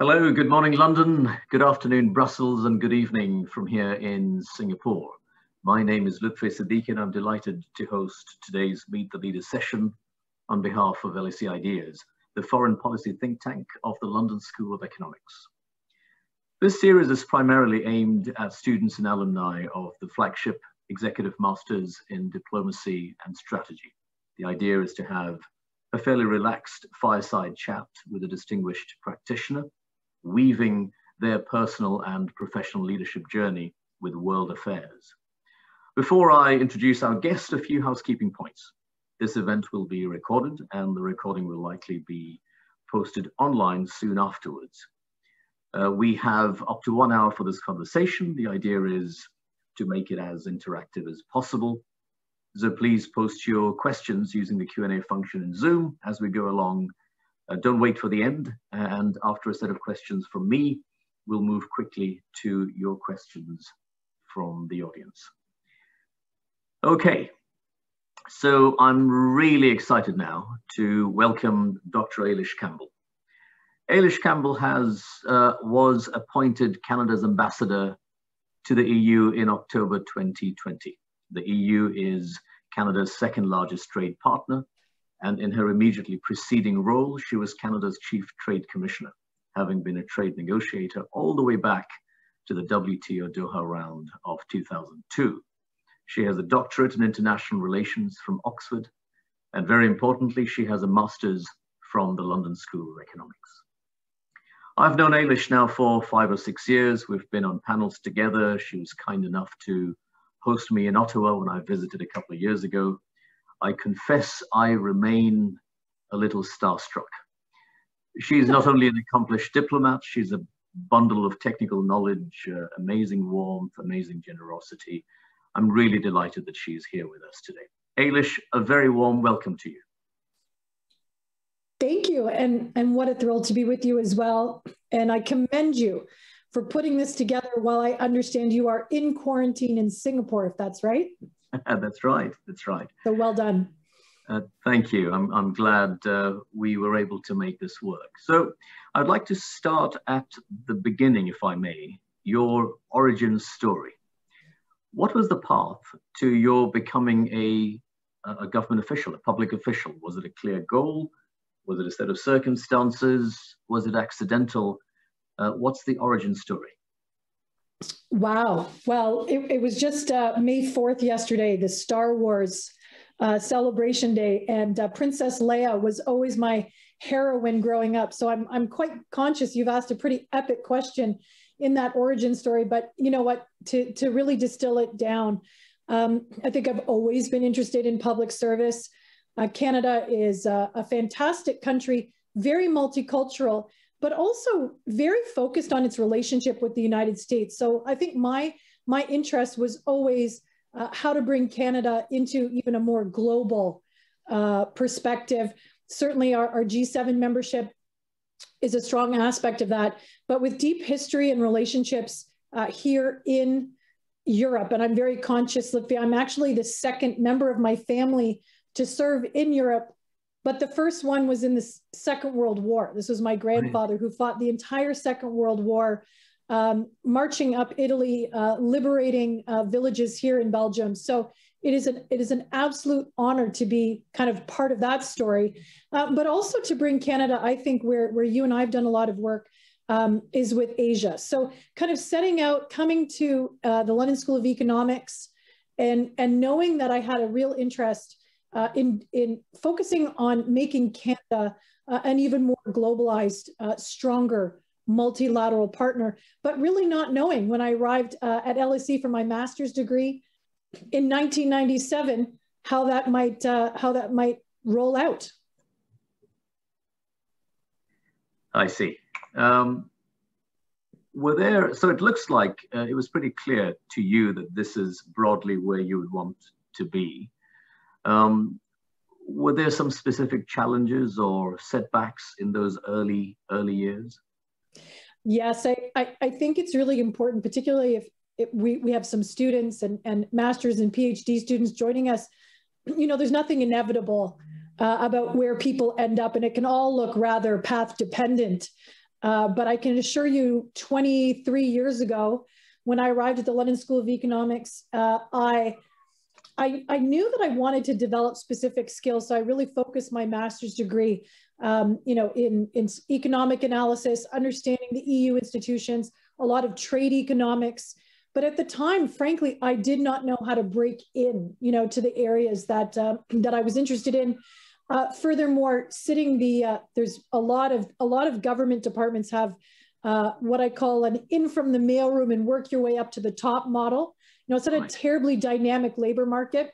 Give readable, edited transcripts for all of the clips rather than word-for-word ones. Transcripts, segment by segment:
Hello, good morning London, good afternoon Brussels and good evening from here in Singapore. My name is Lutfey Siddiqi and I'm delighted to host today's Meet the Leaders session on behalf of LSE Ideas, the foreign policy think tank of the London School of Economics. This series is primarily aimed at students and alumni of the flagship Executive Masters in Diplomacy and Strategy. The idea is to have a fairly relaxed fireside chat with a distinguished practitioner, weaving their personal and professional leadership journey with world affairs. Before I introduce our guest, a few housekeeping points. This event will be recorded and the recording will likely be posted online soon afterwards. We have up to 1 hour for this conversation. The idea is to make it as interactive as possible. So please post your questions using the Q&A function in Zoom as we go along. Don't wait for the end, and after a set of questions from me, we'll move quickly to your questions from the audience. Okay, so I'm really excited now to welcome Dr. Ailish Campbell. Ailish Campbell was appointed Canada's ambassador to the EU in October 2020. The EU is Canada's second largest trade partner, and in her immediately preceding role, she was Canada's Chief Trade Commissioner, having been a trade negotiator all the way back to the WTO Doha round of 2002. She has a doctorate in international relations from Oxford, and very importantly, she has a master's from the London School of Economics. I've known Ailish now for 5 or 6 years. We've been on panels together. She was kind enough to host me in Ottawa when I visited a couple of years ago. I confess I remain a little starstruck. She's not only an accomplished diplomat, she's a bundle of technical knowledge, amazing warmth, amazing generosity. I'm really delighted that she's here with us today. Ailish, a very warm welcome to you. Thank you, and what a thrill to be with you as well. And I commend you for putting this together while I understand you are in quarantine in Singapore, if that's right? That's right, that's right. So well done. Thank you, I'm glad we were able to make this work. So I'd like to start at the beginning, if I may, your origin story. What was the path to your becoming a government official, a public official? Was it a clear goal? Was it a set of circumstances? Was it accidental? What's the origin story? Wow. Well, it was just May 4th yesterday, the Star Wars celebration day, and Princess Leia was always my heroine growing up. So I'm quite conscious you've asked a pretty epic question in that origin story, but you know what, to really distill it down, I think I've always been interested in public service. Canada is a fantastic country, very multicultural, but also very focused on its relationship with the United States. So I think my interest was always how to bring Canada into even a more global perspective. Certainly our G7 membership is a strong aspect of that, but with deep history and relationships here in Europe. And I'm very conscious, Lutfi, I'm actually the second member of my family to serve in Europe, but the first one was in the Second World War. This was my grandfather who fought the entire Second World War, marching up Italy, liberating villages here in Belgium. So it is an absolute honor to be kind of part of that story, but also to bring Canada, I think where you and I have done a lot of work is with Asia. So kind of setting out, coming to the London School of Economics and knowing that I had a real interest in focusing on making Canada an even more globalized, stronger, multilateral partner, but really not knowing when I arrived at LSE for my master's degree in 1997 how that might roll out. I see. So it looks like it was pretty clear to you that this is broadly where you would want to be. Were there some specific challenges or setbacks in those early years? Yes, I think it's really important, particularly if we have some students and master's and PhD students joining us. You know, there's nothing inevitable about where people end up, and it can all look rather path dependent. But I can assure you 23 years ago, when I arrived at the London School of Economics, I knew that I wanted to develop specific skills. So I really focused my master's degree, in economic analysis, understanding the EU institutions, a lot of trade economics. But at the time, frankly, I did not know how to break in, to the areas that, that I was interested in. Furthermore, there's a lot of government departments have what I call an in from the mailroom and work your way up to the top model. It's not a terribly dynamic labor market,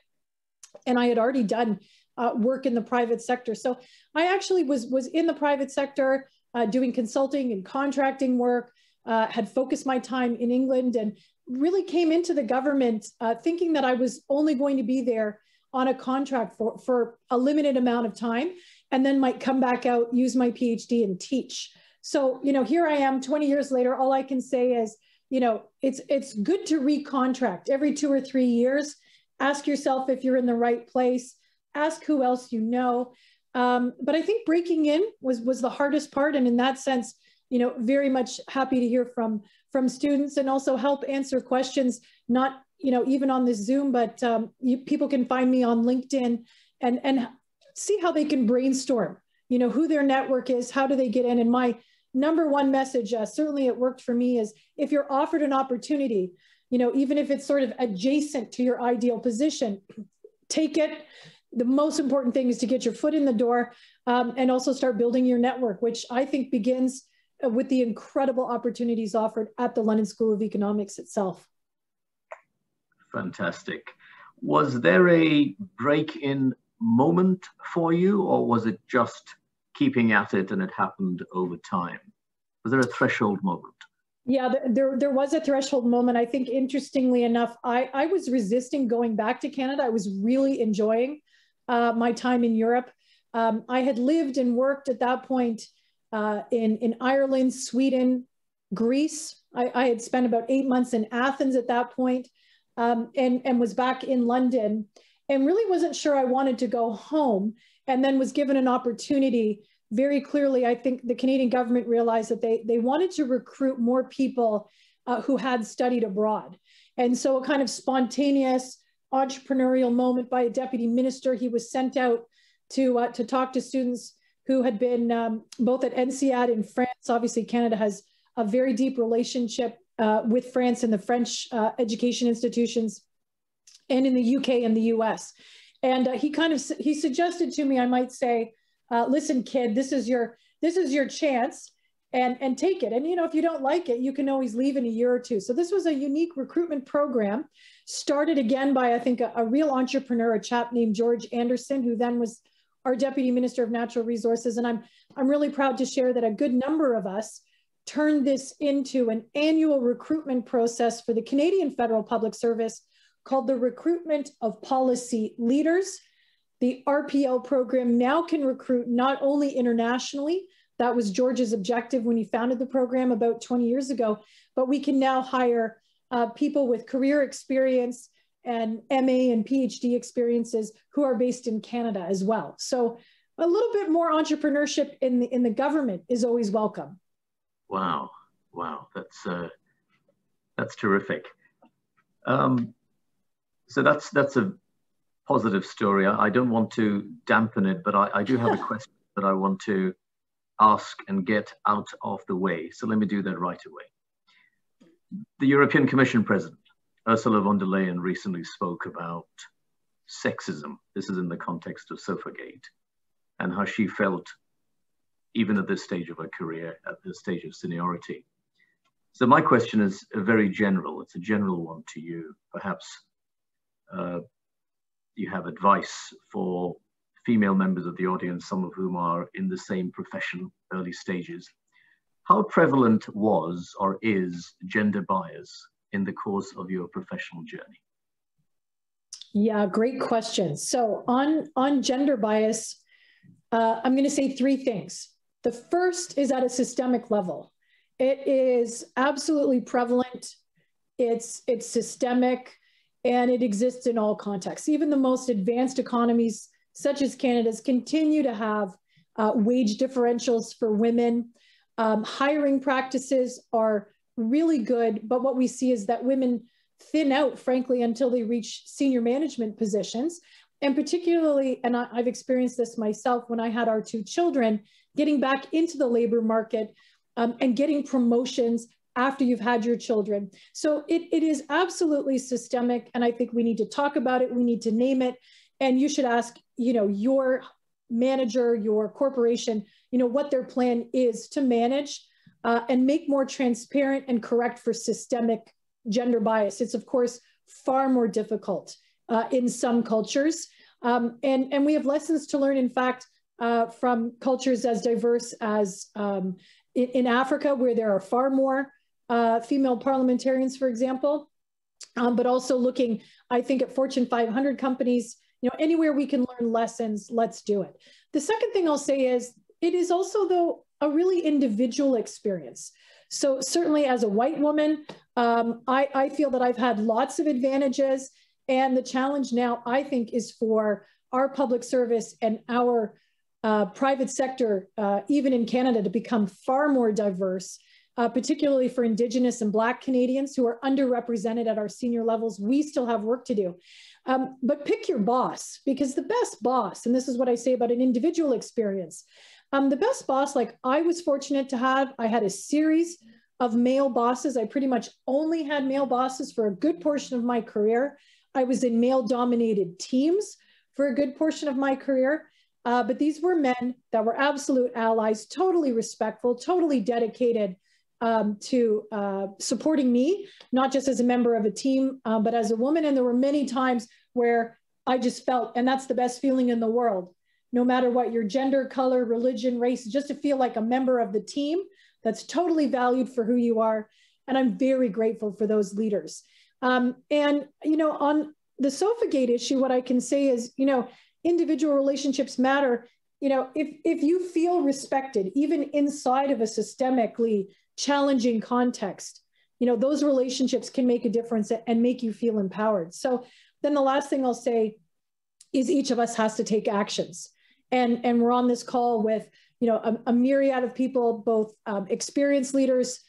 and I had already done work in the private sector. So I actually was in the private sector doing consulting and contracting work, had focused my time in England, and really came into the government thinking that I was only going to be there on a contract for a limited amount of time, and then might come back out, use my PhD and teach. So, here I am 20 years later, all I can say is, it's good to recontract every 2 or 3 years. Ask yourself if you're in the right place, ask who else but I think breaking in was the hardest part. And in that sense, very much happy to hear from students and also help answer questions, not, even on this Zoom, but people can find me on LinkedIn and see how they can brainstorm, who their network is, how do they get in. And my number one message, certainly it worked for me, is if you're offered an opportunity, even if it's sort of adjacent to your ideal position, take it. The most important thing is to get your foot in the door and also start building your network, which I think begins with the incredible opportunities offered at the London School of Economics itself. Fantastic. Was there a break-in moment for you, or was it just keeping at it and it happened over time? Was there a threshold moment? Yeah, there was a threshold moment. I think, interestingly enough, I was resisting going back to Canada. I was really enjoying my time in Europe. I had lived and worked at that point in Ireland, Sweden, Greece. I had spent about 8 months in Athens at that point. And was back in London and really wasn't sure I wanted to go home, and then was given an opportunity. Very clearly, I think the Canadian government realized that they wanted to recruit more people who had studied abroad. And so a kind of spontaneous entrepreneurial moment by a deputy minister. He was sent out to talk to students who had been both at NCAD in France. Obviously, Canada has a very deep relationship with France and the French education institutions, and in the UK and the US. And he suggested to me, I might say, listen, kid, this is your chance, and take it. And if you don't like it, you can always leave in a year or two. So this was a unique recruitment program, started again by, I think, a real entrepreneur, a chap named George Anderson, who then was our Deputy Minister of Natural Resources. And I'm really proud to share that a good number of us turned this into an annual recruitment process for the Canadian Federal Public Service called the Recruitment of Policy Leaders. The RPL program now can recruit not only internationally — that was George's objective when he founded the program about 20 years ago — but we can now hire people with career experience and MA and PhD experiences who are based in Canada as well. So a little bit more entrepreneurship in the government is always welcome. Wow, wow, that's terrific. So that's a positive story. I don't want to dampen it, but I do have a question that I want to ask and get out of the way. So let me do that right away. The European Commission President, Ursula von der Leyen, recently spoke about sexism. This is in the context of Sofagate, and how she felt, even at this stage of her career, at this stage of seniority. So my question is very general. It's a general one to you. Perhaps you have advice for female members of the audience, some of whom are in the same profession, early stages. How prevalent was or is gender bias in the course of your professional journey? Yeah, great question. So on gender bias, I'm going to say three things. The first is at a systemic level. It is absolutely prevalent, it's systemic, and it exists in all contexts. Even the most advanced economies, such as Canada's, continue to have wage differentials for women. Hiring practices are really good, but what we see is that women thin out, frankly, until they reach senior management positions. And particularly, and I've experienced this myself when I had our two children, getting back into the labor market and getting promotions after you've had your children. So it is absolutely systemic. And I think we need to talk about it. We need to name it. And you should ask, you know, your manager, your corporation, you know, what their plan is to manage and make more transparent and correct for systemic gender bias. It's, of course, far more difficult in some cultures. And we have lessons to learn, in fact, from cultures as diverse as in Africa, where there are far more female parliamentarians, for example, but also looking, I think, at Fortune 500 companies, you know, anywhere we can learn lessons, let's do it. The second thing I'll say is, it is also, though, a really individual experience. So certainly as a white woman, I feel that I've had lots of advantages, and the challenge now, I think, is for our public service and our private sector, even in Canada, to become far more diverse, particularly for Indigenous and Black Canadians who are underrepresented at our senior levels. We still have work to do. But pick your boss, because the best boss, and this is what I say about an individual experience, the best boss, like I was fortunate to have, I had a series of male bosses. I pretty much only had male bosses for a good portion of my career. I was in male-dominated teams for a good portion of my career. But these were men that were absolute allies, totally respectful, totally dedicated to supporting me, not just as a member of a team, but as a woman. And there were many times where I just felt, and that's the best feeling in the world, no matter what your gender, color, religion, race, just to feel like a member of the team that's totally valued for who you are. And I'm very grateful for those leaders. And, you know, on the Sofagate issue, what I can say is, you know, individual relationships matter. You know, if you feel respected, even inside of a systemically challenging context, you know, those relationships can make a difference and make you feel empowered. So then the last thing I'll say is each of us has to take actions. And we're on this call with, you know, a myriad of people, both experienced leaders,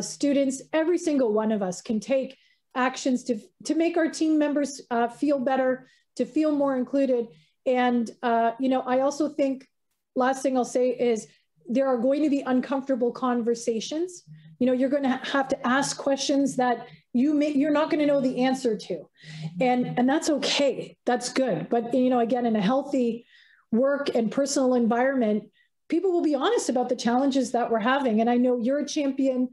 students. Every single one of us can take actions to make our team members feel better, to feel more included. And, you know, I also think, last thing I'll say is, there are going to be uncomfortable conversations. You know, you're going to have to ask questions that you're not going to know the answer to. And that's okay. That's good. But, you know, again, in a healthy work and personal environment, people will be honest about the challenges that we're having. And I know you're a champion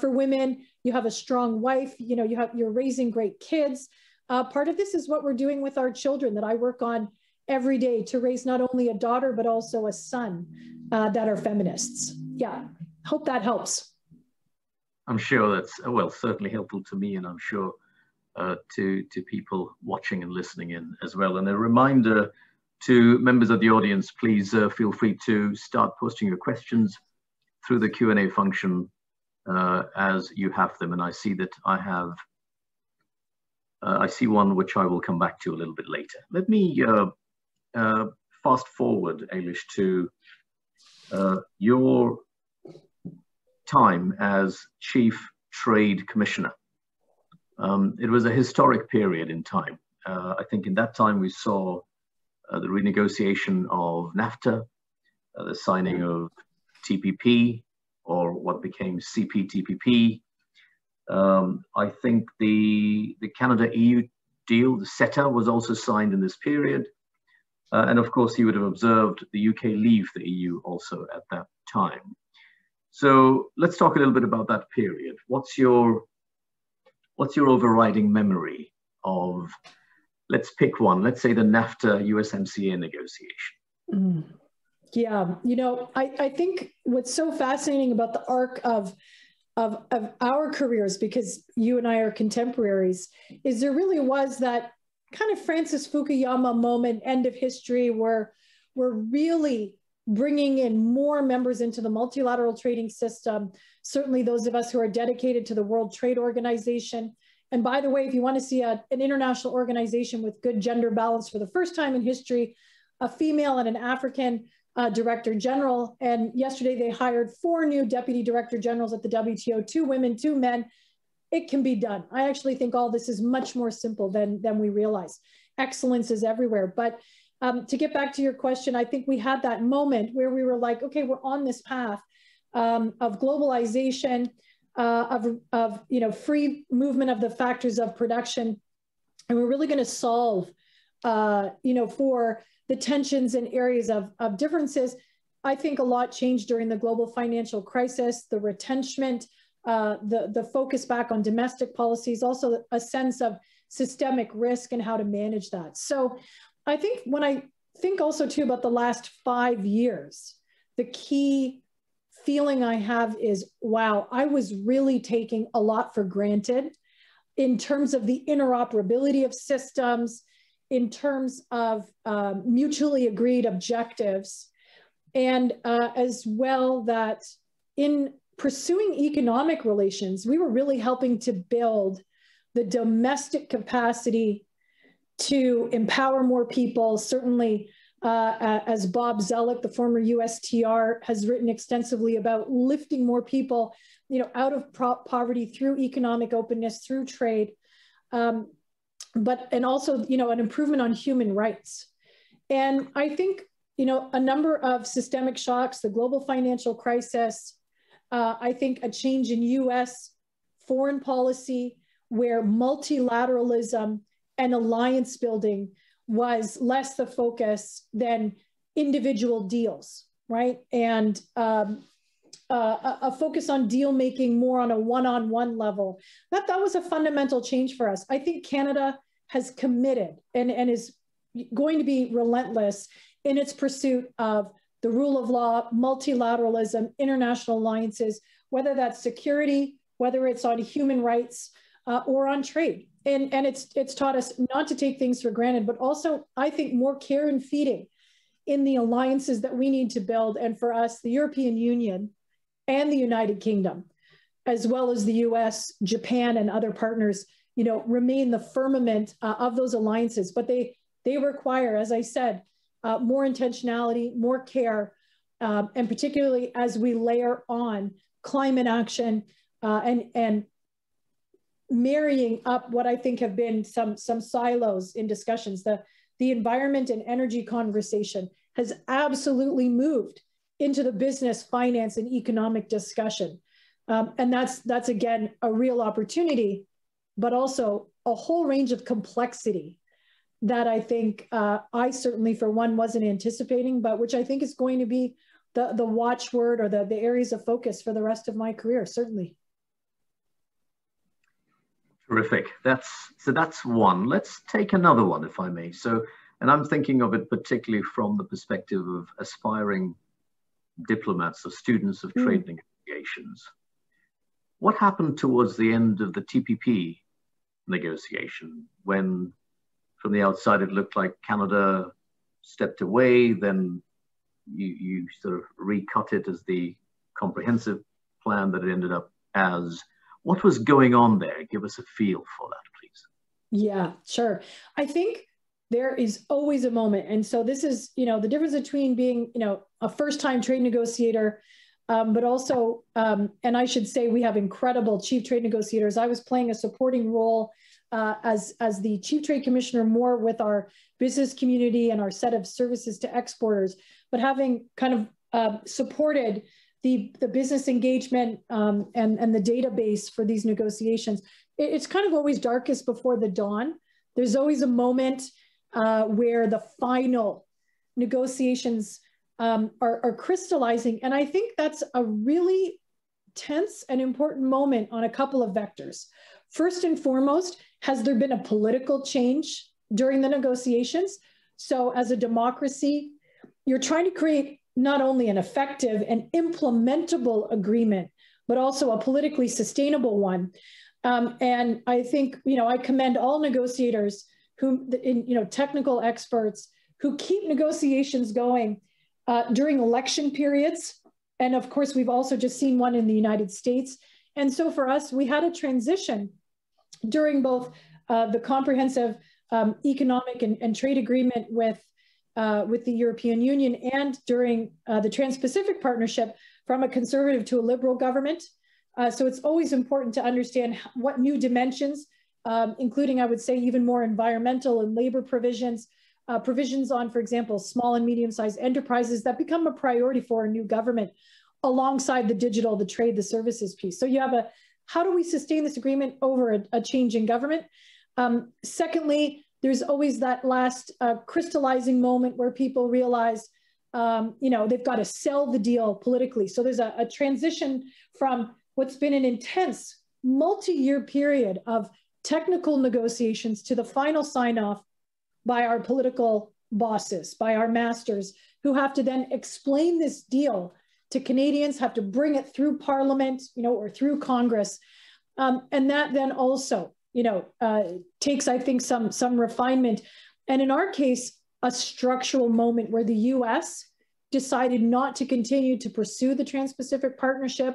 for women. You have a strong wife. You know, you're raising great kids. Part of this is what we're doing with our children that I work on every day to raise not only a daughter, but also a son that are feminists. Yeah, hope that helps. I'm sure that's, well, certainly helpful to me, and I'm sure to people watching and listening in as well. And a reminder to members of the audience, please feel free to start posting your questions through the Q&A function as you have them. And I see that I have I see one which I will come back to a little bit later. Let me fast forward, Ailish, to your time as Chief Trade Commissioner. It was a historic period in time. I think in that time we saw the renegotiation of NAFTA, the signing of TPP, or what became CPTPP. I think the Canada-EU deal, the CETA, was also signed in this period. And of course, you would have observed the UK leave the EU also at that time. So let's talk a little bit about that period. What's your overriding memory of, let's pick one, let's say the NAFTA-USMCA negotiation? Yeah, you know, I think what's so fascinating about the arc of our careers, because you and I are contemporaries, is there really was that kind of Francis Fukuyama moment, end of history, where we're really bringing in more members into the multilateral trading system, certainly those of us who are dedicated to the World Trade Organization. And by the way, if you want to see an international organization with good gender balance for the first time in history, a female and an African Director General. And yesterday they hired 4 new Deputy Director Generals at the WTO, 2 women, 2 men. It can be done. I actually think all this is much more simple than we realize. Excellence is everywhere. But to get back to your question, I think we had that moment where we were like, okay, we're on this path of globalization, of free movement of the factors of production, and we're really going to solve for the tensions and areas of differences. I think a lot changed during the global financial crisis, the retrenchment, the focus back on domestic policies, also a sense of systemic risk and how to manage that. So I think when I think also too about the last 5 years, the key feeling I have is, wow, I was really taking a lot for granted in terms of the interoperability of systems, in terms of mutually agreed objectives, and as well that in pursuing economic relations, we were really helping to build the domestic capacity to empower more people. Certainly, as Bob Zellick, the former USTR, has written extensively about lifting more people, out of poverty through economic openness, through trade, and also, an improvement on human rights. And I think, a number of systemic shocks, the global financial crisis, I think a change in U.S. foreign policy where multilateralism and alliance building was less the focus than individual deals, right? And a focus on deal making more on a one-on-one level. That was a fundamental change for us. I think Canada has committed and is going to be relentless in its pursuit of the rule of law, multilateralism, international alliances, whether that's security, whether it's on human rights or on trade. And it's taught us not to take things for granted, but also I think more care and feeding in the alliances that we need to build. And for us, the European Union and the United Kingdom, as well as the US, Japan, and other partners, remain the firmament of those alliances. But they require, as I said, more intentionality, more care, and particularly as we layer on climate action and marrying up what I think have been some silos in discussions. The environment and energy conversation has absolutely moved into the business, finance, and economic discussion. And that's again, a real opportunity, but also a whole range of complexity that I think I certainly, for one, wasn't anticipating, but which I think is going to be the watchword or the areas of focus for the rest of my career, certainly. Terrific. So that's one. Let's take another one, if I may. So, and I'm thinking of it particularly from the perspective of aspiring diplomats or students of trade negotiations. What happened towards the end of the TPP negotiation when, from the outside, it looked like Canada stepped away, then you sort of recut it as the comprehensive plan that it ended up as? What was going on there? Give us a feel for that, please. Yeah, sure. I think there is always a moment. And so this is, the difference between being, a first-time trade negotiator, but also, and I should say we have incredible chief trade negotiators. I was playing a supporting role as the Chief Trade Commissioner, more with our business community and our set of services to exporters, but having kind of supported the business engagement and the database for these negotiations. It's kind of always darkest before the dawn. There's always a moment where the final negotiations are crystallizing. And I think that's a really tense and important moment on a couple of vectors. First and foremost, has there been a political change during the negotiations? So as a democracy, you're trying to create not only an effective and implementable agreement, but also a politically sustainable one. And I think, I commend all negotiators who, technical experts who keep negotiations going during election periods. And of course, we've also just seen one in the United States. And so for us, we had a transition during both the comprehensive economic and trade agreement with with the European Union and during the Trans-Pacific Partnership from a conservative to a liberal government. So it's always important to understand what new dimensions, including I would say even more environmental and labor provisions, provisions on, for example, small and medium-sized enterprises that become a priority for a new government alongside the digital, the trade, the services piece. So you have a, how do we sustain this agreement over a change in government? Secondly, there's always that last crystallizing moment where people realize, you know, they've got to sell the deal politically. So there's a transition from what's been an intense multi-year period of technical negotiations to the final sign-off by our political bosses, by our masters, who have to then explain this deal to Canadians, have to bring it through Parliament, you know, or through Congress. And that then also, you know, takes, I think, some refinement. And in our case, a structural moment where the US decided not to continue to pursue the Trans-Pacific Partnership,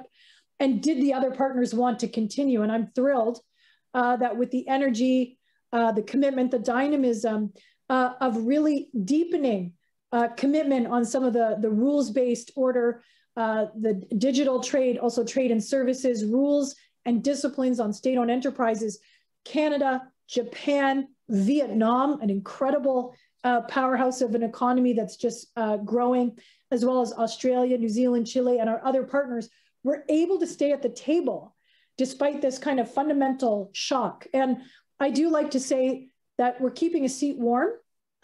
and did the other partners want to continue? And I'm thrilled that with the energy, the commitment, the dynamism of really deepening commitment on some of the rules-based order, the digital trade, also trade and services, rules and disciplines on state-owned enterprises, Canada, Japan, Vietnam, an incredible powerhouse of an economy that's just growing, as well as Australia, New Zealand, Chile, and our other partners were able to stay at the table despite this kind of fundamental shock. And I do like to say that we're keeping a seat warm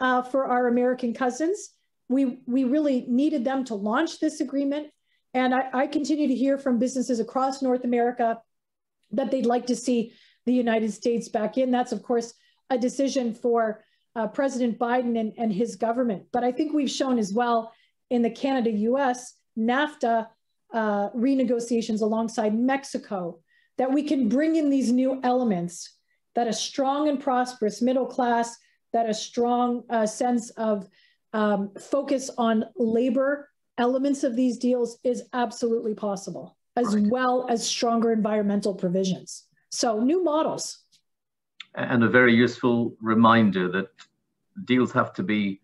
for our American cousins. We really needed them to launch this agreement. And I continue to hear from businesses across North America that they'd like to see the United States back in. That's, of course, a decision for President Biden and his government. But I think we've shown as well in the Canada-US, NAFTA renegotiations alongside Mexico, that we can bring in these new elements, that a strong and prosperous middle class, that a strong sense of focus on labor elements of these deals is absolutely possible, as well as stronger environmental provisions. So new models. And a very useful reminder that deals have to be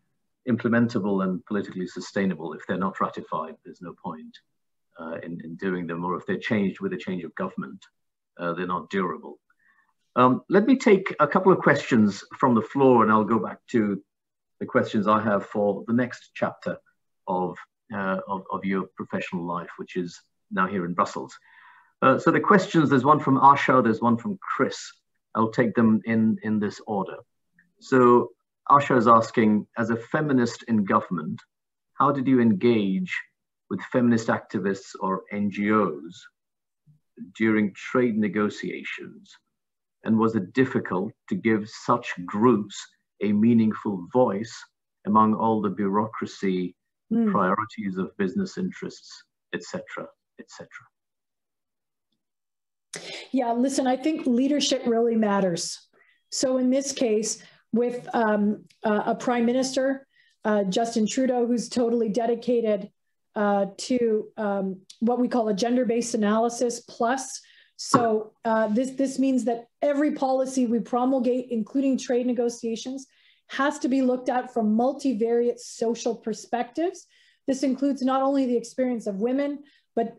implementable and politically sustainable. If they're not ratified, there's no point in doing them, or if they're changed with a change of government, they're not durable. Let me take a couple of questions from the floor, and I'll go back to the questions I have for the next chapter of your professional life, which is now here in Brussels. So the questions, there's one from Asha, there's one from Chris. I'll take them in this order. So Asha is asking, as a feminist in government, how did you engage with feminist activists or NGOs during trade negotiations? And was it difficult to give such groups a meaningful voice among all the bureaucracy, priorities of business interests, et cetera, et cetera? Yeah, listen, I think leadership really matters. So in this case, with a prime minister, Justin Trudeau, who's totally dedicated to what we call a gender-based analysis plus. So this means that every policy we promulgate, including trade negotiations, has to be looked at from multivariate social perspectives. This includes not only the experience of women, but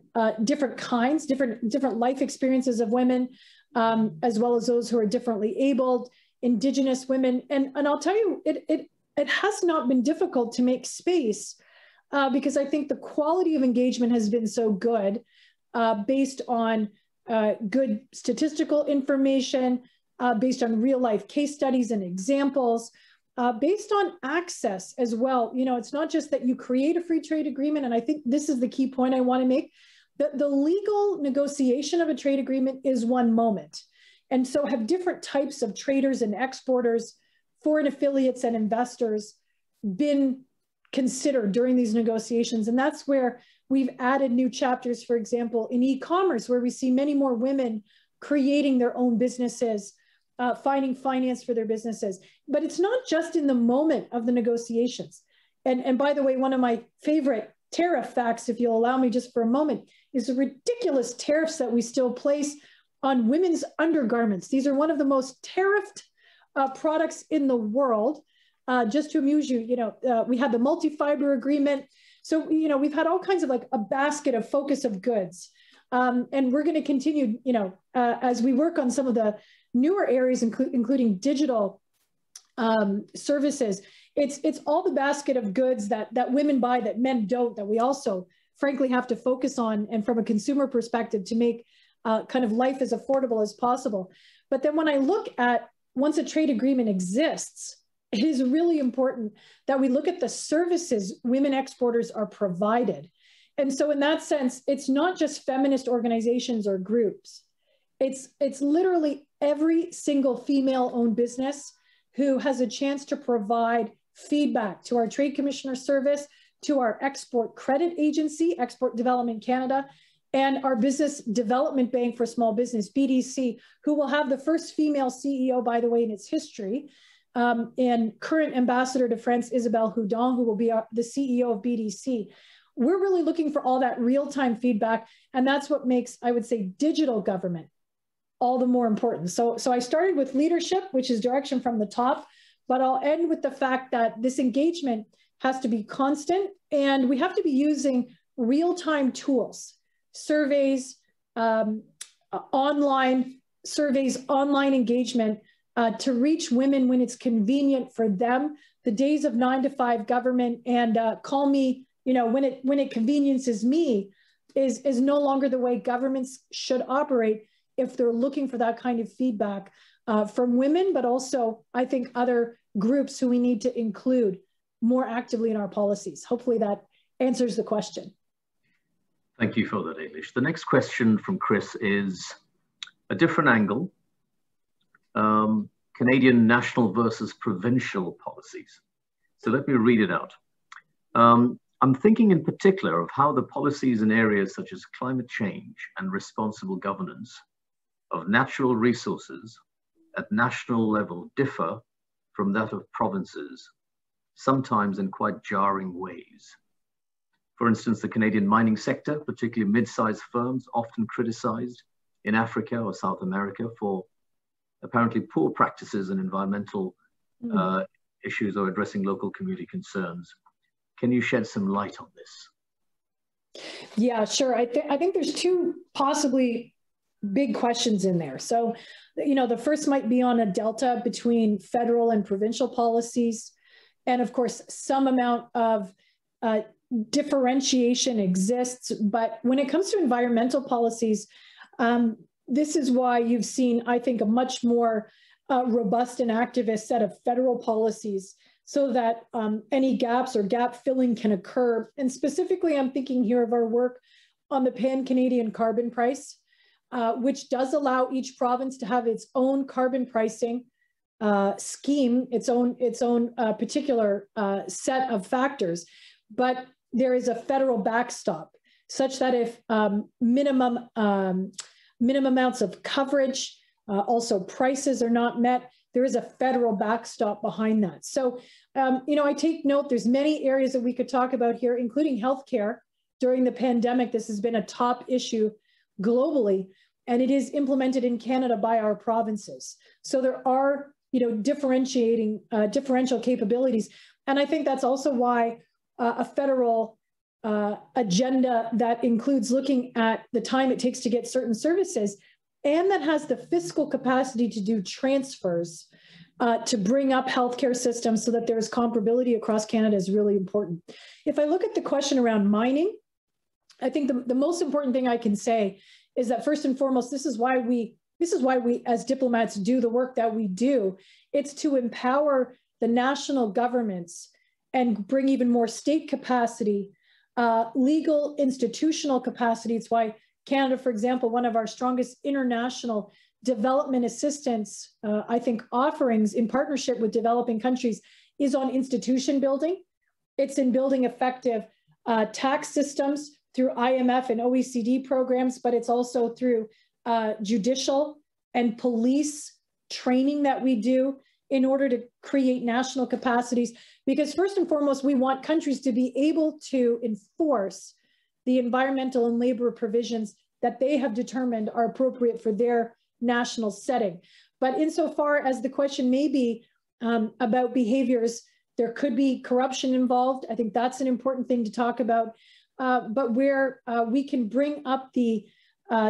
different kinds, different life experiences of women, as well as those who are differently abled, Indigenous women. And I'll tell you, it has not been difficult to make space because I think the quality of engagement has been so good based on good statistical information, based on real life case studies and examples, based on access as well. You know, it's not just that you create a free trade agreement, and I think this is the key point I want to make, that the legal negotiation of a trade agreement is one moment. And so have different types of traders and exporters, foreign affiliates and investors been considered during these negotiations. And that's where we've added new chapters, for example, in e-commerce, where we see many more women creating their own businesses, finding finance for their businesses. But it's not just in the moment of the negotiations. And by the way, one of my favorite tariff facts, if you'll allow me just for a moment, is the ridiculous tariffs that we still place on women's undergarments. These are one of the most tariffed products in the world. just to amuse you, we had the multi-fiber agreement. So, we've had all kinds of a basket of focus of goods. And we're going to continue, as we work on some of the newer areas, including digital services. It's all the basket of goods that women buy that men don't, that we also, frankly, have to focus on, and from a consumer perspective, to make kind of life as affordable as possible. But then when I look at, once a trade agreement exists, it is really important that we look at the services women exporters are provided. And so in that sense, it's not just feminist organizations or groups. It's literally every single female-owned business who has a chance to provide feedback to our Trade Commissioner Service, to our Export Credit Agency, Export Development Canada, and our Business Development Bank for Small Business, BDC, who will have the first female CEO, by the way, in its history, and current ambassador to France, Isabelle Hudon, who will be the CEO of BDC. We're really looking for all that real-time feedback, and that's what makes, I would say, digital government all the more important. So I started with leadership, which is direction from the top, but I'll end with the fact that this engagement has to be constant, and we have to be using real-time tools, surveys, online surveys, online engagement, to reach women when it's convenient for them. The days of 9-to-5 government and call me, when it conveniences me is no longer the way governments should operate if they're looking for that kind of feedback from women, but also I think other groups who we need to include more actively in our policies. Hopefully that answers the question. Thank you for that, Ailish. The next question from Chris is a different angle, Canadian national versus provincial policies. So let me read it out. I'm thinking in particular of how the policies in areas such as climate change and responsible governance of natural resources at national level differ from that of provinces, sometimes in quite jarring ways. For instance, the Canadian mining sector, particularly mid-sized firms, often criticized in Africa or South America for apparently poor practices in environmental issues or addressing local community concerns. Can you shed some light on this? Yeah, sure. I think there's two possibly big questions in there. So, the first might be on a delta between federal and provincial policies. And of course, some amount of differentiation exists. But when it comes to environmental policies, this is why you've seen, I think, a much more robust and activist set of federal policies, so that any gaps or gap filling can occur. And specifically, I'm thinking here of our work on the pan-Canadian carbon price, which does allow each province to have its own carbon pricing scheme, its own particular set of factors. But there is a federal backstop, such that if minimum amounts of coverage, also prices are not met, there is a federal backstop behind that. So, I take note, there's many areas that we could talk about here, including healthcare. During the pandemic, this has been a top issue globally, and it is implemented in Canada by our provinces. So there are, differential capabilities. And I think that's also why a federal agenda that includes looking at the time it takes to get certain services, and that has the fiscal capacity to do transfers to bring up healthcare systems so that there is comparability across Canada, is really important. If I look at the question around mining, I think the most important thing I can say is that first and foremost, this is why we as diplomats do the work that we do. It's to empower the national governments and bring even more state capacity, legal, institutional capacity. It's why Canada, for example, one of our strongest international development assistance, I think, offerings in partnership with developing countries is on institution building. It's in building effective tax systems through IMF and OECD programs, but it's also through judicial and police training that we do in order to create national capacities. Because first and foremost, we want countries to be able to enforce the environmental and labor provisions that they have determined are appropriate for their national setting. But insofar as the question may be about behaviors There could be corruption involved. I think that's an important thing to talk about. But where we can bring up the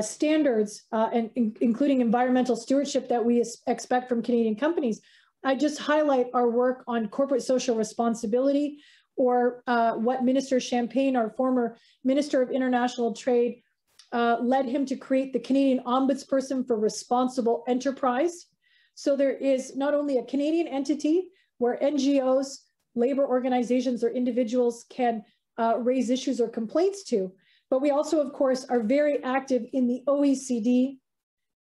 standards, including environmental stewardship that we expect from Canadian companies, I just highlight our work on corporate social responsibility, or what Minister Champagne, our former Minister of International Trade, led him to create the Canadian Ombudsperson for Responsible Enterprise. So there is not only a Canadian entity where NGOs, labor organizations, or individuals can raise issues or complaints to, but we also, of course, are very active in the OECD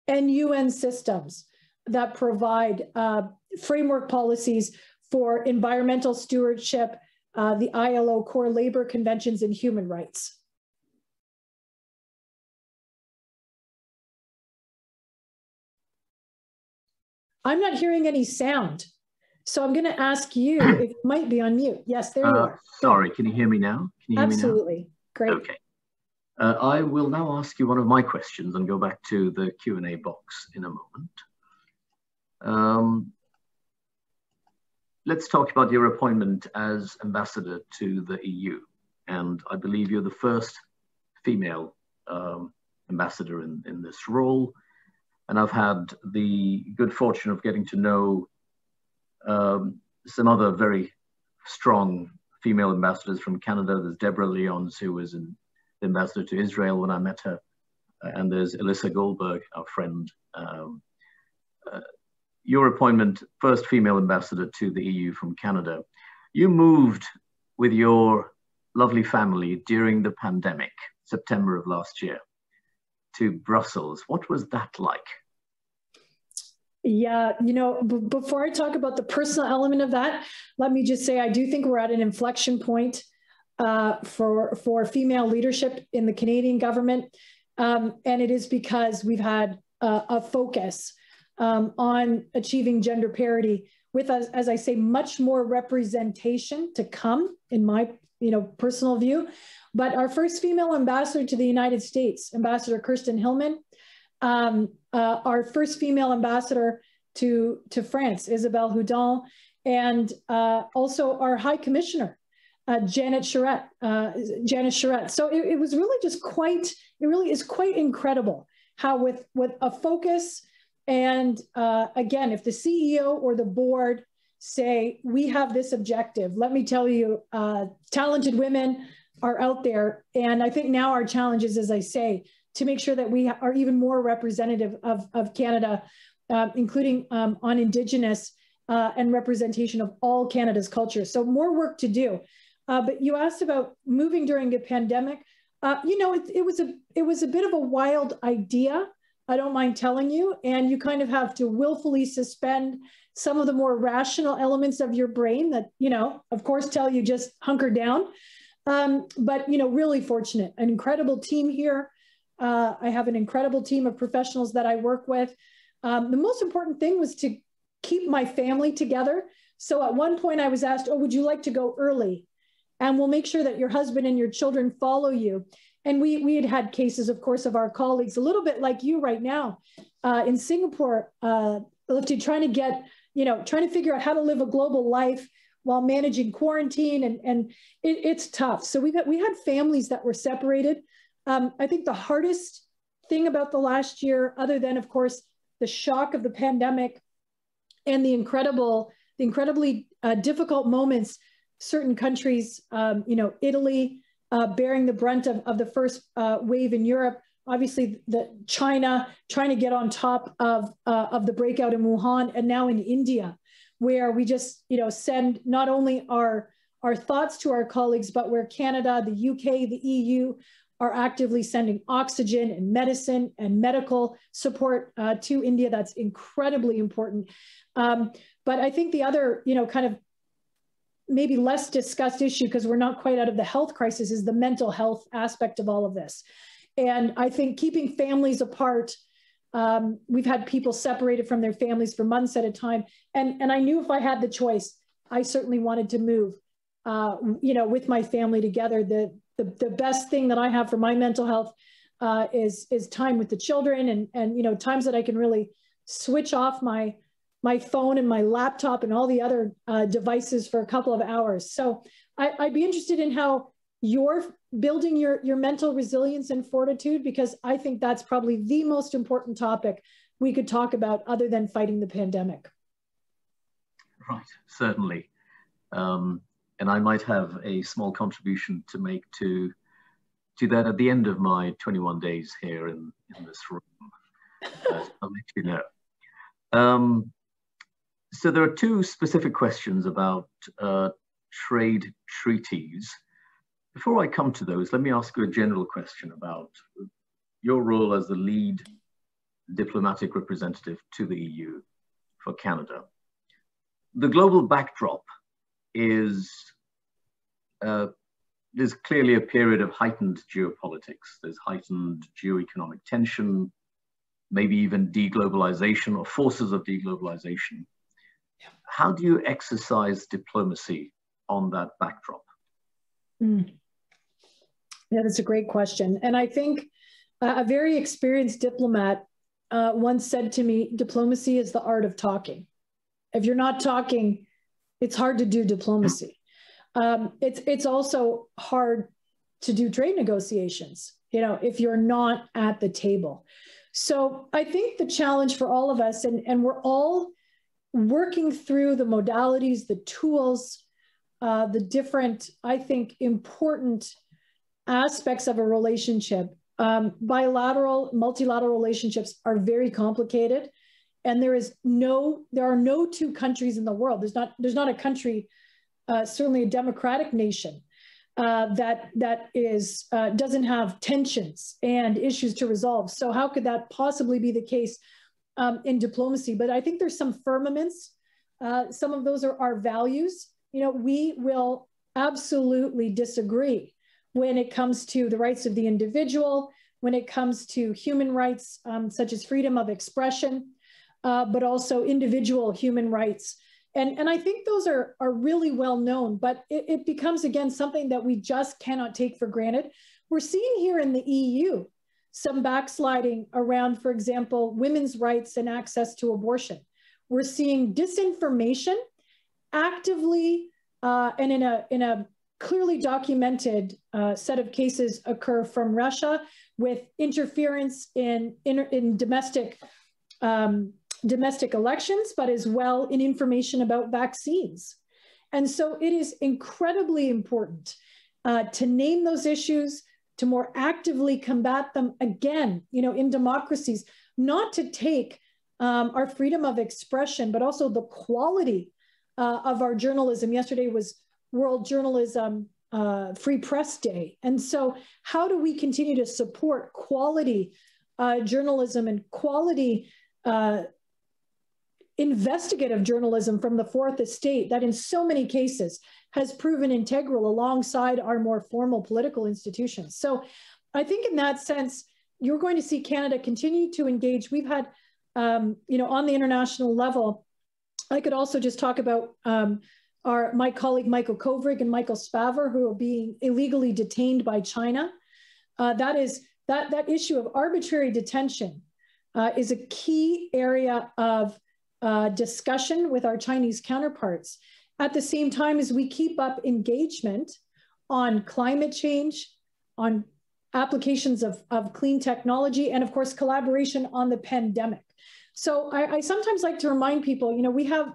and UN systems that provide framework policies for environmental stewardship, the ILO Core Labor Conventions, and human rights. I'm not hearing any sound, so I'm going to ask you if you might be on mute. Yes, there you are. Sorry, can you hear me now? Can you hear me now? Great. Okay. I will now ask you one of my questions and go back to the Q&A box in a moment. Let's talk about your appointment as ambassador to the EU. And I believe you're the first female ambassador in this role. And I've had the good fortune of getting to know some other very strong female ambassadors from Canada. There's Deborah Lyons, who was the ambassador to Israel when I met her. And there's Alyssa Goldberg, our friend. Your appointment, first female ambassador to the EU from Canada. You moved with your lovely family during the pandemic, September of last year, to Brussels. What was that like? Yeah, you know, before I talk about the personal element of that, let me just say I do think we're at an inflection point for female leadership in the Canadian government. And it is because we've had a focus on achieving gender parity with, as I say, much more representation to come, in my personal view. But our first female ambassador to the United States, Ambassador Kirsten Hillman, our first female ambassador to France, Isabelle Hudon, and also our High Commissioner, Janet Charette. So it was really just quite, it really is quite incredible how with a focus and again, if the CEO or the board say, we have this objective, let me tell you, talented women are out there. And I think now our challenge is, as I say, to make sure that we are even more representative of Canada, including on Indigenous and representation of all Canada's cultures. So more work to do. But you asked about moving during a pandemic. You know, it was a bit of a wild idea, I don't mind telling you, and you kind of have to willfully suspend some of the more rational elements of your brain that, you know, of course, tell you just hunker down. But, you know, really fortunate, an incredible team here. I have an incredible team of professionals that I work with. The most important thing was to keep my family together. So at one point I was asked, oh, would you like to go early? And we'll make sure that your husband and your children follow you. And we had had cases, of course, of our colleagues, a little bit like you right now in Singapore, trying to get, trying to figure out how to live a global life while managing quarantine, and it's tough. So we had families that were separated. I think the hardest thing about the last year, other than, of course, the shock of the pandemic and the incredibly difficult moments certain countries, Italy, bearing the brunt of the first wave in Europe, obviously China trying to get on top of the breakout in Wuhan, and now in India, where we just send not only our thoughts to our colleagues, but where Canada, the UK, the EU are actively sending oxygen and medicine and medical support to India. That's incredibly important. But I think the other kind of maybe less discussed issue, because we're not quite out of the health crisis, is the mental health aspect of all of this. And I think keeping families apart, we've had people separated from their families for months at a time. And I knew if I had the choice, I certainly wanted to move, with my family together. The best thing that I have for my mental health is time with the children and times that I can really switch off my my phone and my laptop and all the other devices for a couple of hours. So I'd be interested in how you're building your mental resilience and fortitude, because I think that's probably the most important topic we could talk about other than fighting the pandemic. Right, certainly. And I might have a small contribution to make to that at the end of my 21 days here in this room. So I'll let you know. So there are two specific questions about trade treaties. Before I come to those, let me ask you a general question about your role as the lead diplomatic representative to the EU for Canada. The global backdrop is clearly a period of heightened geopolitics. There's heightened geoeconomic tension, maybe even deglobalization or forces of deglobalization. Yeah. How do you exercise diplomacy on that backdrop? Mm. Yeah, that's a great question. And I think a very experienced diplomat once said to me, diplomacy is the art of talking. If you're not talking, it's hard to do diplomacy. It's also hard to do trade negotiations, you know, if you're not at the table. So I think the challenge for all of us, and we're all working through the modalities, the tools, the different, I think, important aspects of a relationship. Bilateral, multilateral relationships are very complicated, and there are no two countries in the world. There's not a country, certainly a democratic nation, that doesn't have tensions and issues to resolve. So how could that possibly be the case in diplomacy? But I think there's some firmaments. Some of those are our values. You know, we will absolutely disagree when it comes to the rights of the individual, when it comes to human rights, such as freedom of expression, but also individual human rights. And I think those are really well known, but it becomes, again, something that we just cannot take for granted. We're seeing here in the EU some backsliding around, for example, women's rights and access to abortion. We're seeing disinformation actively and in a clearly documented set of cases occur from Russia, with interference in domestic elections, but as well in information about vaccines. And so it is incredibly important to name those issues, to more actively combat them, again, you know, in democracies, not to take our freedom of expression, but also the quality of our journalism. Yesterday was World Journalism Free Press Day. And so how do we continue to support quality journalism and quality investigative journalism from the fourth estate that in so many cases has proven integral alongside our more formal political institutions? So I think in that sense, you're going to see Canada continue to engage. We've had, you know, on the international level, I could also just talk about my colleague Michael Kovrig and Michael Spavor, who are being illegally detained by China. That issue of arbitrary detention is a key area of discussion with our Chinese counterparts, at the same time as we keep up engagement on climate change, on applications of clean technology, and of course, collaboration on the pandemic. So I sometimes like to remind people, you know, we have,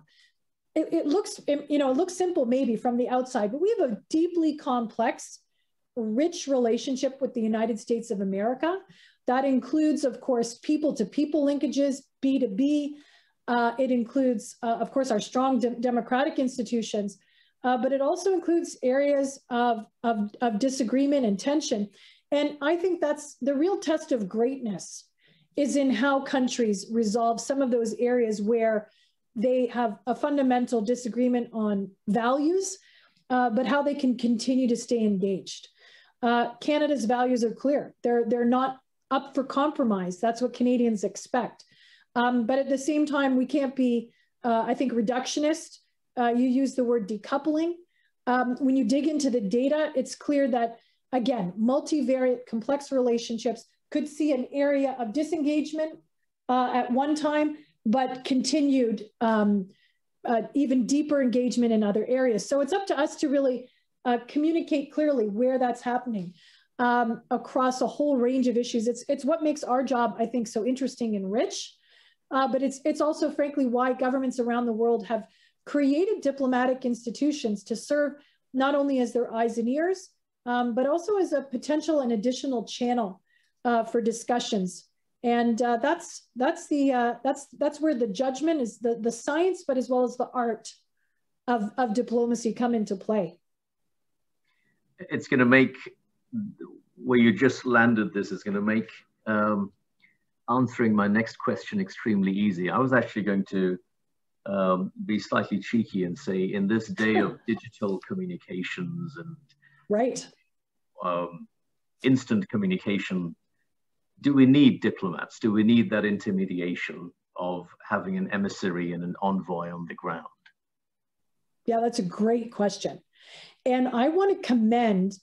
it looks simple maybe from the outside, but we have a deeply complex, rich relationship with the United States of America. That includes, of course, people-to-people linkages, B2B. It includes, of course, our strong democratic institutions, but it also includes areas of disagreement and tension. And I think that's the real test of greatness, is in how countries resolve some of those areas where they have a fundamental disagreement on values, but how they can continue to stay engaged. Canada's values are clear. They're not up for compromise. That's what Canadians expect. But at the same time, we can't be, I think, reductionist. You use the word decoupling. When you dig into the data, it's clear that, again, multivariate complex relationships could see an area of disengagement at one time, but continued even deeper engagement in other areas. So it's up to us to really communicate clearly where that's happening across a whole range of issues. It's what makes our job, I think, so interesting and rich, but it's also, frankly, why governments around the world have created diplomatic institutions to serve not only as their eyes and ears, but also as a potential and additional channel for discussions. And that's where the judgment is, the science, but as well as the art of diplomacy come into play. It's going to make, where you just landed this, is going to make answering my next question extremely easy. I was actually going to be slightly cheeky and say, in this day of digital communications and instant communication, do we need diplomats? Do we need that intermediation of having an emissary and an envoy on the ground? Yeah, that's a great question. And I want to commend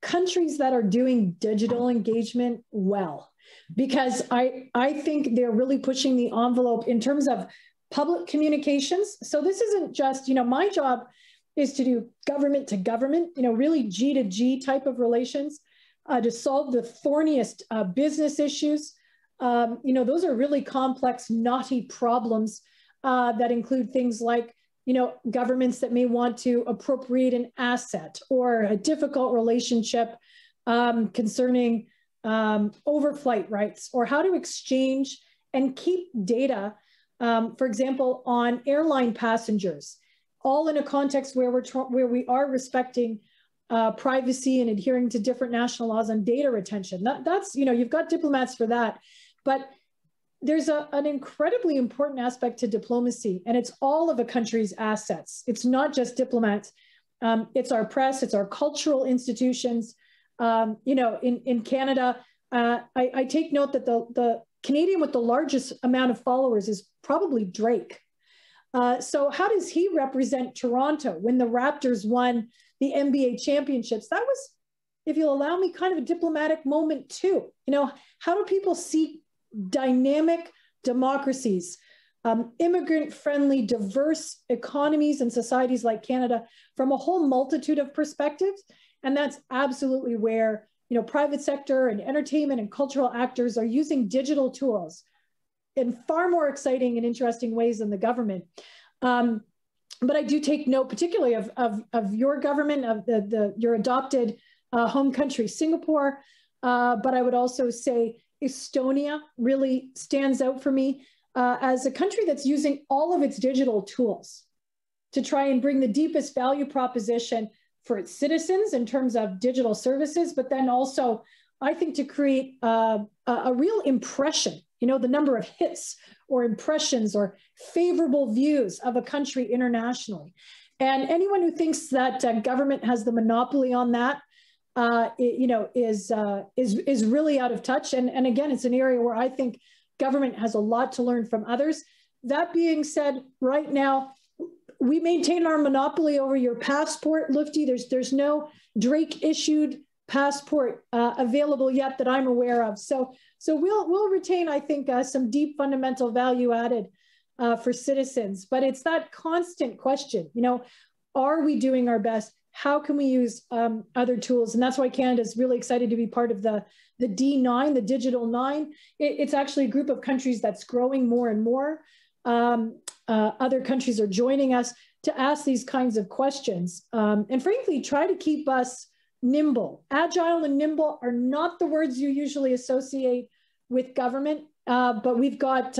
countries that are doing digital engagement well, because I think they're really pushing the envelope in terms of public communications. So this isn't just, you know, my job is to do government to government, you know, really G to G type of relations. To solve the thorniest business issues. You know, those are really complex, knotty problems that include things like, you know, governments that may want to appropriate an asset or a difficult relationship concerning overflight rights, or how to exchange and keep data, for example, on airline passengers, all in a context where we are respecting privacy and adhering to different national laws on data retention. That's, you know, you've got diplomats for that, but there's an incredibly important aspect to diplomacy, and it's all of a country's assets. It's not just diplomats. It's our press, it's our cultural institutions. You know, in Canada, I take note that the Canadian with the largest amount of followers is probably Drake. So how does he represent Toronto when the Raptors won the NBA championships? That was, if you'll allow me, kind of a diplomatic moment too. You know, how do people see dynamic democracies, immigrant-friendly, diverse economies and societies like Canada from a whole multitude of perspectives? And that's absolutely where, you know, private sector and entertainment and cultural actors are using digital tools in far more exciting and interesting ways than the government. But I do take note particularly of your government, of your adopted home country, Singapore. But I would also say Estonia really stands out for me as a country that's using all of its digital tools to try and bring the deepest value proposition for its citizens in terms of digital services, but then also, I think, to create a real impression. You know, the number of hits or impressions or favorable views of a country internationally. And anyone who thinks that government has the monopoly on that, you know, is really out of touch. And again, it's an area where I think government has a lot to learn from others. That being said, right now, we maintain our monopoly over your passport, Lutfey. There's no Drake-issued passport available yet that I'm aware of. So we'll retain, I think, some deep fundamental value added for citizens. But it's that constant question, you know, are we doing our best? How can we use other tools? And that's why Canada's really excited to be part of the D9, the Digital Nine. It's actually a group of countries that's growing more and more. Other countries are joining us to ask these kinds of questions. And frankly, try to keep us nimble. Agile and nimble are not the words you usually associate with government, but we've got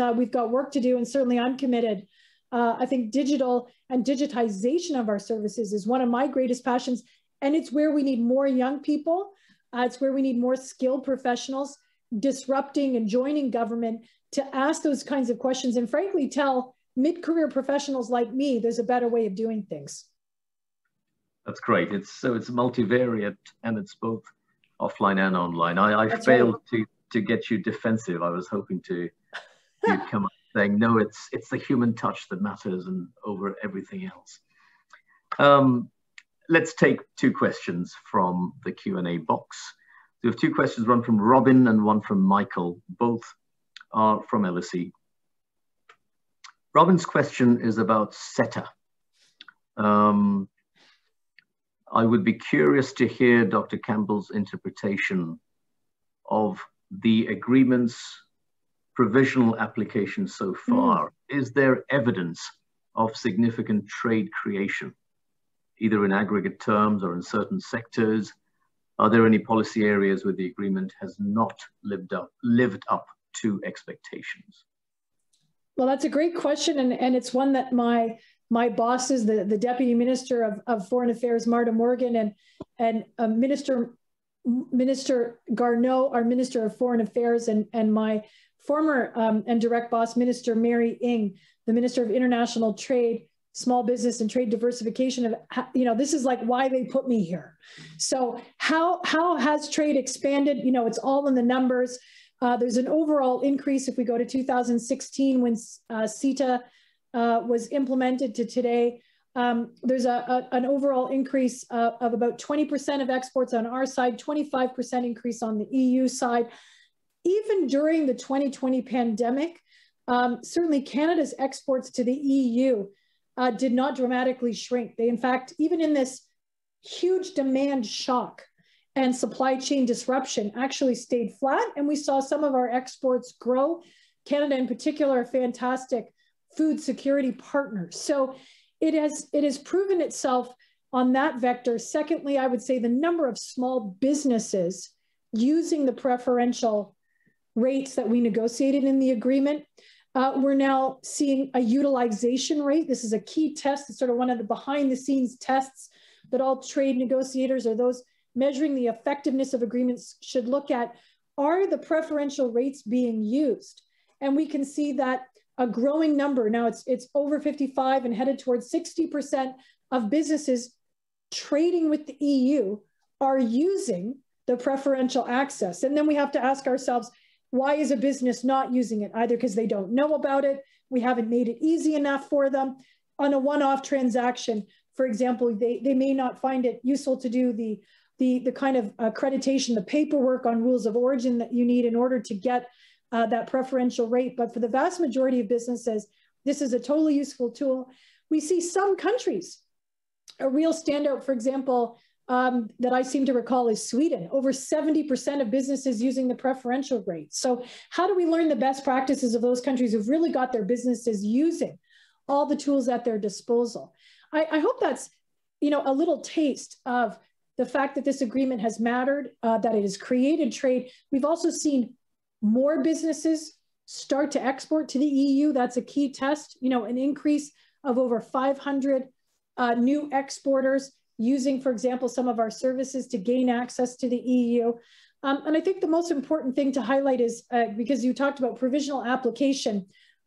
work to do, and certainly I'm committed. I think digital and digitization of our services is one of my greatest passions, and it's where we need more young people. It's where we need more skilled professionals disrupting and joining government to ask those kinds of questions, and frankly tell mid-career professionals like me there's a better way of doing things. That's great. It's multivariate, and it's both offline and online. I failed to get you defensive. I was hoping to you'd come up saying, no, it's the human touch that matters and over everything else. Let's take two questions from the Q&A box. We have two questions, one from Robin and one from Michael. Both are from LSE. Robin's question is about CETA. I would be curious to hear Dr. Campbell's interpretation of the agreement's provisional application so far. Is there evidence of significant trade creation, either in aggregate terms or in certain sectors? Are there any policy areas where the agreement has not lived up to expectations? Well, that's a great question, and it's one that my bosses, the Deputy Minister of Foreign Affairs, Marta Morgan, and Minister Garneau, our Minister of Foreign Affairs, and my former and direct boss, Minister Mary Ng, the Minister of International Trade, Small Business and Trade Diversification, this is like why they put me here. So how has trade expanded? You know, it's all in the numbers. There's an overall increase if we go to 2016 when CETA was implemented to today. There's an overall increase of about 20% of exports on our side, 25% increase on the EU side. Even during the 2020 pandemic, certainly Canada's exports to the EU did not dramatically shrink. They, in fact, even in this huge demand shock and supply chain disruption, actually stayed flat, and we saw some of our exports grow. Canada in particular, a fantastic food security partner. So it has proven itself on that vector. Secondly, I would say the number of small businesses using the preferential rates that we negotiated in the agreement, we're now seeing a utilization rate. This is a key test. It's sort of one of the behind the scenes tests that all trade negotiators or those measuring the effectiveness of agreements should look at. Are the preferential rates being used? And we can see that a growing number, now it's over 55 and headed towards 60% of businesses trading with the EU are using the preferential access. And then we have to ask ourselves, why is a business not using it? Either because they don't know about it, we haven't made it easy enough for them. On a one-off transaction, for example, they may not find it useful to do the kind of accreditation, the paperwork on rules of origin that you need in order to get that preferential rate. But for the vast majority of businesses, this is a totally useful tool. We see some countries, a real standout, for example, that I seem to recall is Sweden, over 70% of businesses using the preferential rate. So how do we learn the best practices of those countries who've really got their businesses using all the tools at their disposal? I hope that's, a little taste of the fact that this agreement has mattered, that it has created trade. We've also seen more businesses start to export to the EU. That's a key test, an increase of over 500 new exporters using, for example, some of our services to gain access to the EU. And I think the most important thing to highlight is, because you talked about provisional application,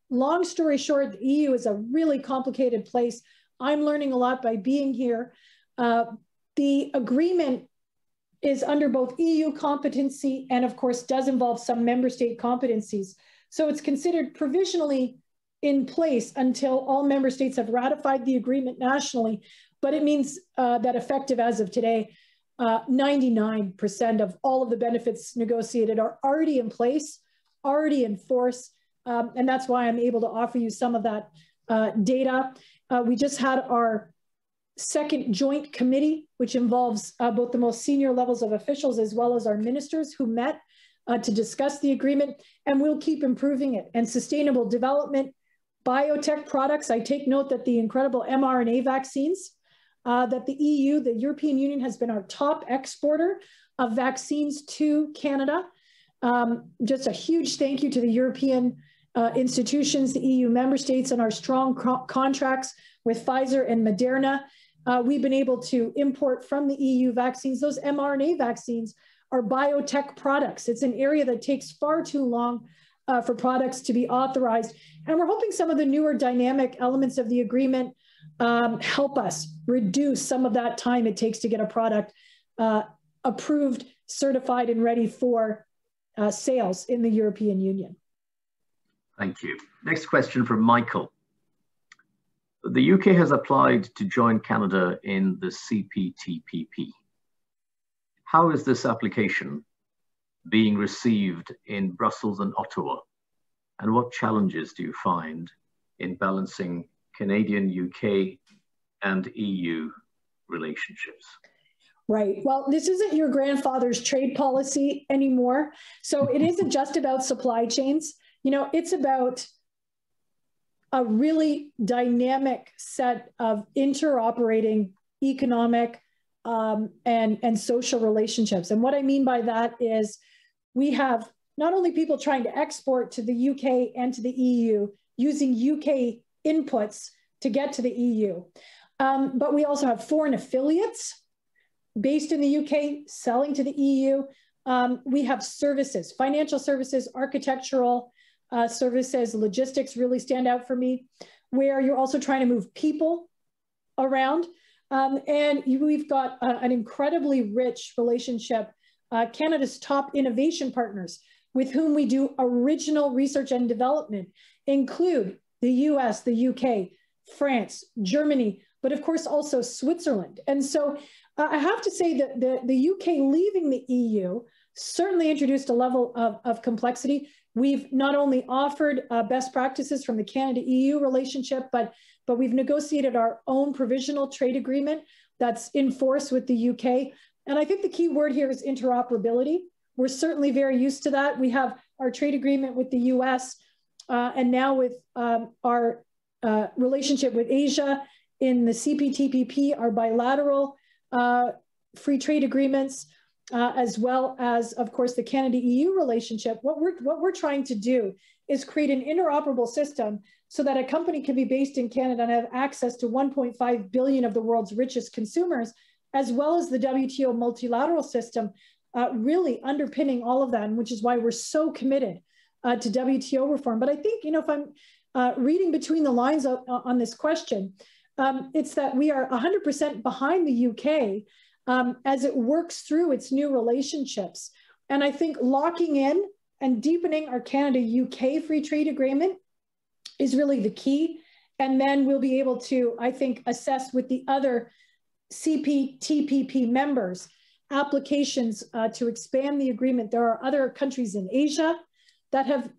long story short, the EU is a really complicated place. I'm learning a lot by being here. The agreement is under both EU competency and, of course, does involve some member state competencies. So it's considered provisionally in place until all member states have ratified the agreement nationally, but it means that effective as of today, 99% of all of the benefits negotiated are already in place, already in force, and that's why I'm able to offer you some of that data. We just had our second joint committee, which involves both the most senior levels of officials as well as our ministers who met to discuss the agreement, and we'll keep improving it. And sustainable development, biotech products, I take note that the incredible mRNA vaccines that the EU, the European Union has been our top exporter of vaccines to Canada. Just a huge thank you to the European institutions, the EU member states, and our strong contracts with Pfizer and Moderna. We've been able to import from the EU vaccines. Those mRNA vaccines are biotech products. It's an area that takes far too long for products to be authorized. And we're hoping some of the newer dynamic elements of the agreement help us reduce some of that time it takes to get a product approved, certified, and ready for sales in the European Union. Thank you. Next question from Michael. The UK has applied to join Canada in the CPTPP. How is this application being received in Brussels and Ottawa? And what challenges do you find in balancing Canadian, UK, and EU relationships. Right. Well, this isn't your grandfather's trade policy anymore. So it isn't just about supply chains. You know, it's about a really dynamic set of interoperating economic and social relationships. And what I mean by that is we have not only people trying to export to the UK and to the EU using UK inputs to get to the EU, but we also have foreign affiliates based in the UK selling to the EU. We have services, financial services, architectural services, logistics really stand out for me, where you're also trying to move people around. And we've got an incredibly rich relationship, Canada's top innovation partners with whom we do original research and development include the US, the UK, France, Germany, but of course also Switzerland. And so I have to say that the UK leaving the EU certainly introduced a level of complexity. We've not only offered best practices from the Canada-EU relationship, but we've negotiated our own provisional trade agreement that's in force with the UK. And I think the key word here is interoperability. We're certainly very used to that. We have our trade agreement with the US and now with our relationship with Asia in the CPTPP, our bilateral free trade agreements, as well as, of course, the Canada-EU relationship. What we're trying to do is create an interoperable system so that a company can be based in Canada and have access to 1.5 billion of the world's richest consumers, as well as the WTO multilateral system, really underpinning all of that, and which is why we're so committed to WTO reform. But I think, you know, if I'm reading between the lines on this question, it's that we are 100% behind the UK as it works through its new relationships. And I think locking in and deepening our Canada-UK free trade agreement is really the key. And then we'll be able to, I think, assess with the other CPTPP members applications to expand the agreement. There are other countries in Asia that have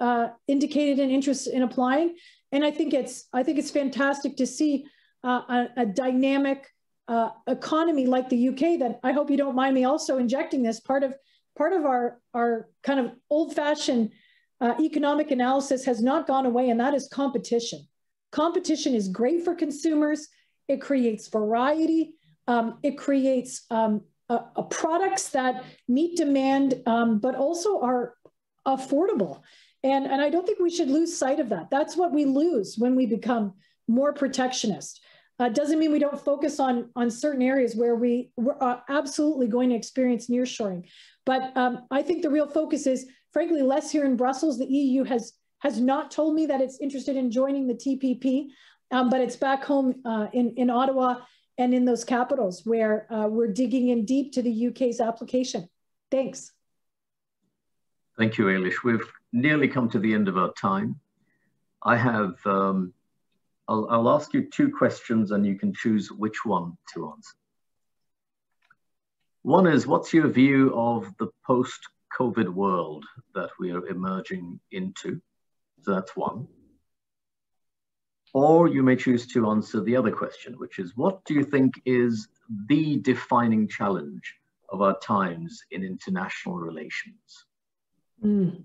indicated an interest in applying. And I think it's fantastic to see a dynamic economy like the UK that I hope you don't mind me also injecting this. Part of our kind of old-fashioned economic analysis has not gone away, and that is competition. Competition is great for consumers. It creates variety. It creates products that meet demand, but also are affordable. And I don't think we should lose sight of that. That's what we lose when we become more protectionist. Doesn't mean we don't focus on certain areas where we're absolutely going to experience nearshoring. But I think the real focus is, frankly, less here in Brussels. The EU has not told me that it's interested in joining the TPP, but it's back home in Ottawa and in those capitals where we're digging in deep to the UK's application. Thanks. Thank you, Ailish. We've nearly come to the end of our time. I have... I'll ask you two questions and you can choose which one to answer. One is, what's your view of the post-COVID world that we are emerging into? So that's one. Or you may choose to answer the other question, which is, what do you think is the defining challenge of our times in international relations? Mm.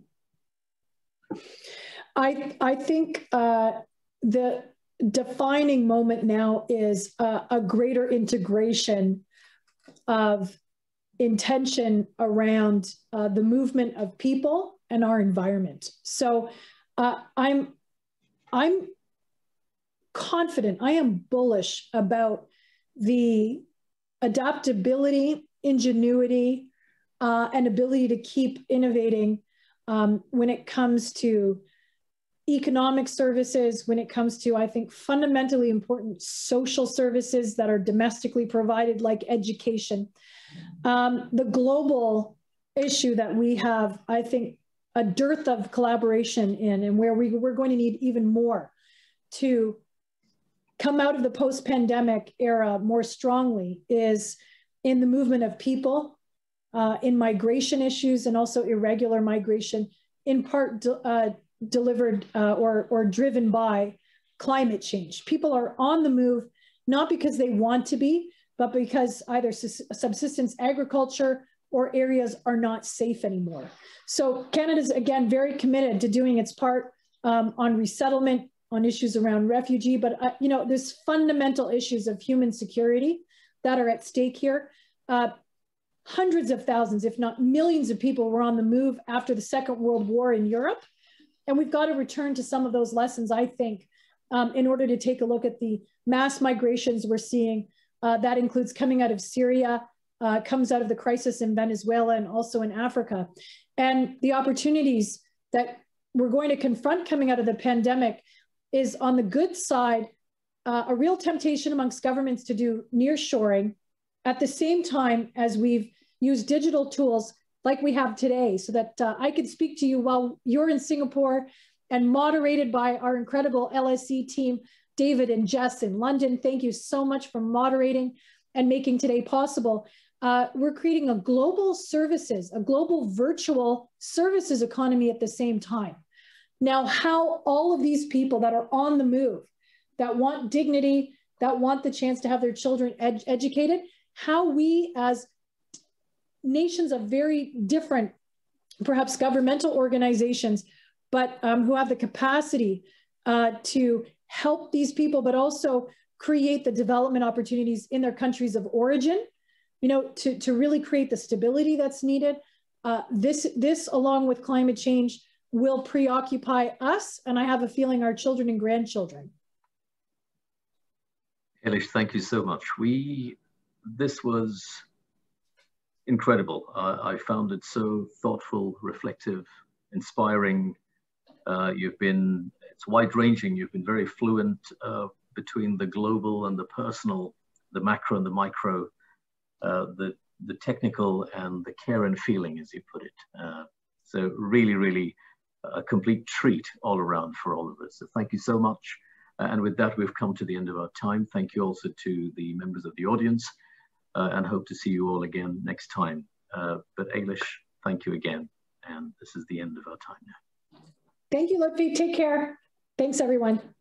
I think the defining moment now is a greater integration of intention around the movement of people and our environment. So I'm confident, I am bullish about the adaptability, ingenuity, and ability to keep innovating when it comes to economic services, when it comes to, I think, fundamentally important social services that are domestically provided, like education. The global issue that we have, I think, a dearth of collaboration in, and where we're going to need even more to come out of the post-pandemic era more strongly, is in the movement of people, in migration issues, and also irregular migration, in part delivered or driven by climate change. People are on the move, not because they want to be, but because either subsistence agriculture or areas are not safe anymore. So Canada's, again, very committed to doing its part on resettlement, on issues around refugee, but you know, there's fundamental issues of human security that are at stake here. Hundreds of thousands, if not millions of people were on the move after the Second World War in Europe. And we've got to return to some of those lessons, I think, in order to take a look at the mass migrations we're seeing. That includes coming out of Syria, comes out of the crisis in Venezuela and also in Africa. And the opportunities that we're going to confront coming out of the pandemic is, on the good side, a real temptation amongst governments to do nearshoring at the same time as we've used digital tools like we have today, so that I could speak to you while you're in Singapore and moderated by our incredible LSE team, David and Jess in London. Thank you so much for moderating and making today possible. We're creating a global services, a global virtual services economy at the same time. Now, how all of these people that are on the move, that want dignity, that want the chance to have their children educated, how we as nations of very different, perhaps governmental organizations, but who have the capacity to help these people, but also create the development opportunities in their countries of origin, you know, to really create the stability that's needed. This, along with climate change, will preoccupy us, and I have a feeling our children and grandchildren. Ailish, thank you so much. This was incredible. I found it so thoughtful, reflective, inspiring. It's wide-ranging. You've been very fluent between the global and the personal, the macro and the micro, the technical and the care and feeling, as you put it. So really, really a complete treat all around for all of us. So thank you so much. And with that, we've come to the end of our time. Thank you also to the members of the audience, and hope to see you all again next time. But Ailish, thank you again. And this is the end of our time now. Thank you, Lutfey. Take care. Thanks, everyone.